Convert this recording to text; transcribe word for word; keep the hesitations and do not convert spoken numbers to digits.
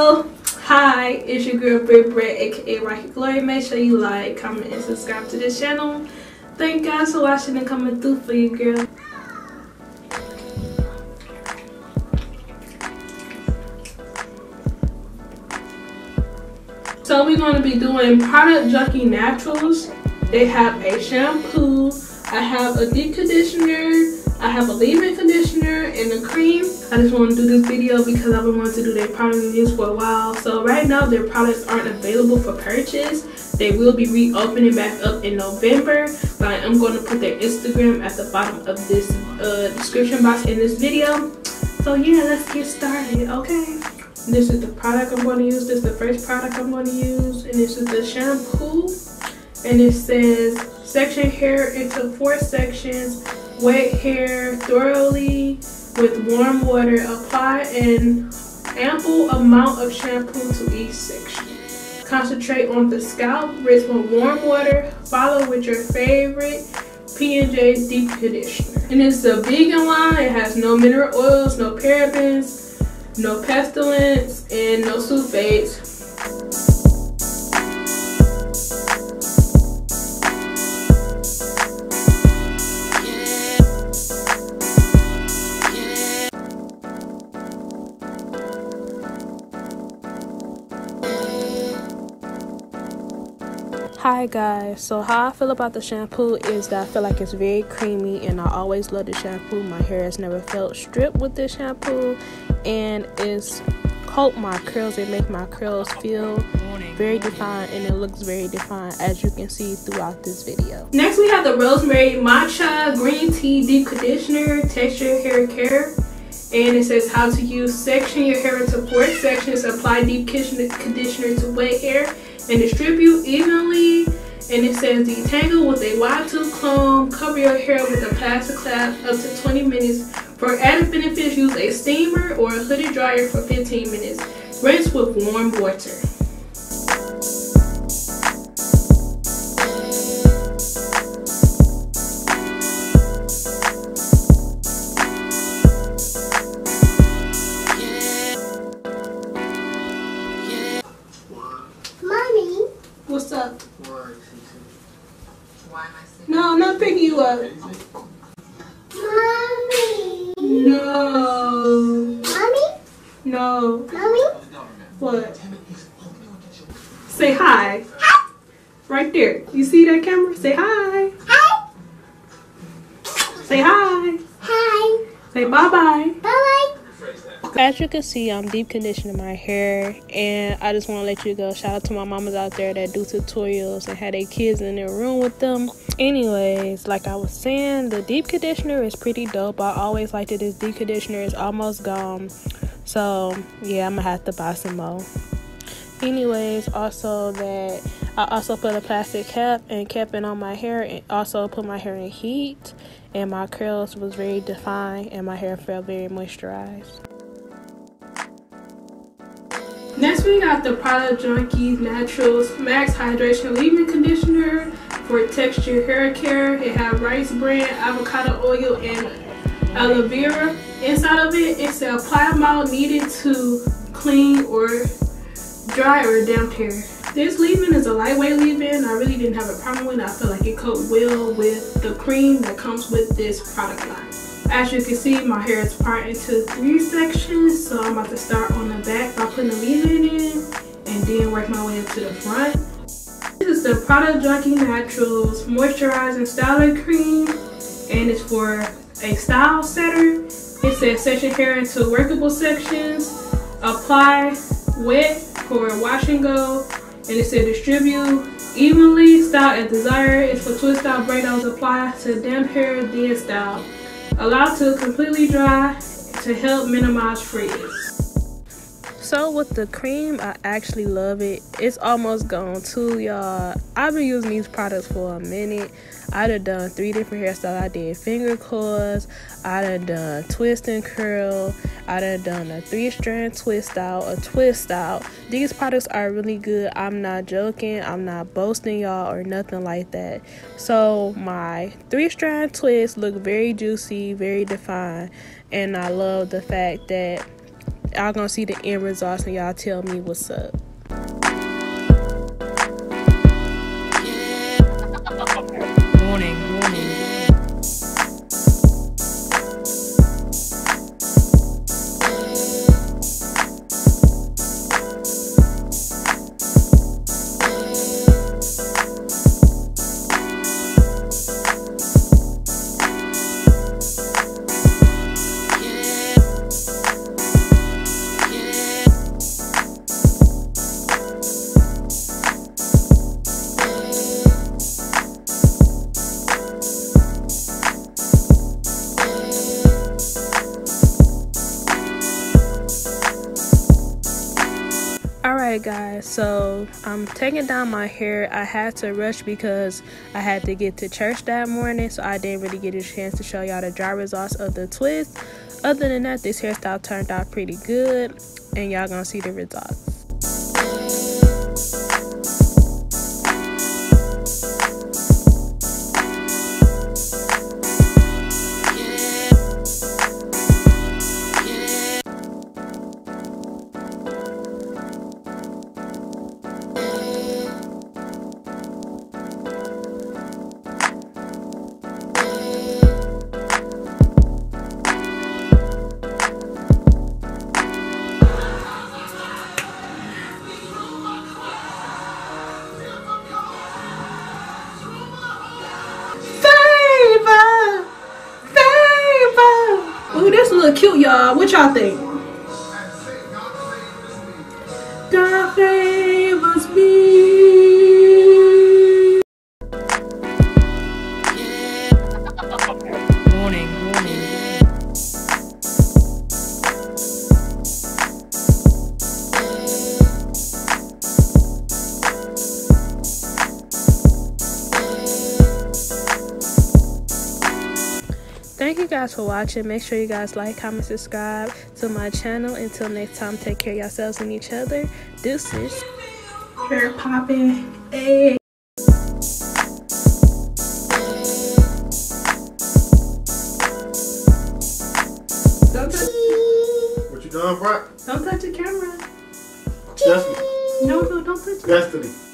Hello, hi, it's your girl Britt Britt, aka RockYourGlory. Make sure you like, comment, and subscribe to this channel. Thank you guys for watching and coming through for you, girl. So we're going to be doing Product Junkie Naturals. They have a shampoo, I have a deep conditioner, I have a leave-in conditioner and a cream. I just want to do this video because I've been wanting to do their product reviews for a while. So right now their products aren't available for purchase. They will be reopening back up in November, but I am going to put their Instagram at the bottom of this uh, description box in this video. So yeah, let's get started, okay? This is the product I'm going to use. This is the first product I'm going to use, and this is the shampoo. And it says, section hair into four sections. Wet hair thoroughly with warm water. Apply an ample amount of shampoo to each section. Concentrate on the scalp. Rinse with warm water. Follow with your favorite P and J deep conditioner. And it's a vegan line. It has no mineral oils, no parabens, no pestilence, and no sulfates. Hi guys, so how I feel about the shampoo is that I feel like it's very creamy, and I always love the shampoo. My hair has never felt stripped with this shampoo, and it's coat my curls. It makes my curls feel very defined, and it looks very defined, as you can see throughout this video. Next we have the rosemary matcha green tea deep conditioner, texture hair care. And it says how to use. Section your hair into four sections. Apply deep conditioner to wet hair and distribute evenly. And it says detangle with a wide tooth comb. Cover your hair with a plastic cloth up to twenty minutes. For added benefits, use a steamer or a hooded dryer for fifteen minutes. Rinse with warm water. What's up? Why am I sitting? No, I'm not picking you up. Mommy. No. Mommy? No. Mommy? What? Say hi. Hi. Right there. You see that camera? Say hi. Hi. Say hi. Hi. Say bye-bye. Bye-bye. As you can see, I'm deep conditioning my hair, and I just want to let you go. Shout out to my mamas out there that do tutorials and had their kids in their room with them. Anyways, like I was saying, the deep conditioner is pretty dope. I always liked it. This deep conditioner is almost gone, so yeah, I'm gonna have to buy some more. Anyways, also that I also put a plastic cap and kept it on my hair, and also put my hair in heat, and my curls was very defined, and my hair felt very moisturized. Next we got the Product Junkies Naturals Max Hydration Leave-In Conditioner for texture hair care. It has rice bran, avocado oil, and aloe vera. Inside of it, it's the apply amount needed to clean or dry or damp hair. This leave-in is a lightweight leave-in. I really didn't have a problem with it. I feel like it coat well with the cream that comes with this product line. As you can see, my hair is parted into three sections, so I'm about to start on the back by putting the leave-in in and then work my way up to the front. This is the Product Junkie Naturals Moisturizing Styling Cream, and it's for a style setter. It says section hair into workable sections, apply wet for wash and go, and it said distribute evenly, style as desired. It's for twist style braids, apply to damp hair, then style. Allow to completely dry to help minimize frizz. So with the cream, I actually love it. It's almost gone too, y'all. I've been using these products for a minute. I'd have done three different hairstyles. I did finger coils, I'd have done twist and curl, I'd have done a three strand twist out, a twist out. These products are really good. I'm not joking, I'm not boasting y'all or nothing like that. So my three strand twists look very juicy, very defined, and I love the fact that Y'all gonna see the end results and y'all tell me what's up. Alright guys, so I'm taking down my hair. I had to rush because I had to get to church that morning, so I didn't really get a chance to show y'all the dry results of the twist. Other than that, this hairstyle turned out pretty good and y'all gonna see the results. Cute, y'all. What y'all think? God favors me. Morning, morning. Thank you guys for watching. Make sure you guys like, comment, subscribe to my channel. Until next time, take care of yourselves and each other. Deuces. Hair popping. Hey. Don't touch. What you doing, Brock? Don't touch the camera. Destiny. No, no, don't touch it. Destiny.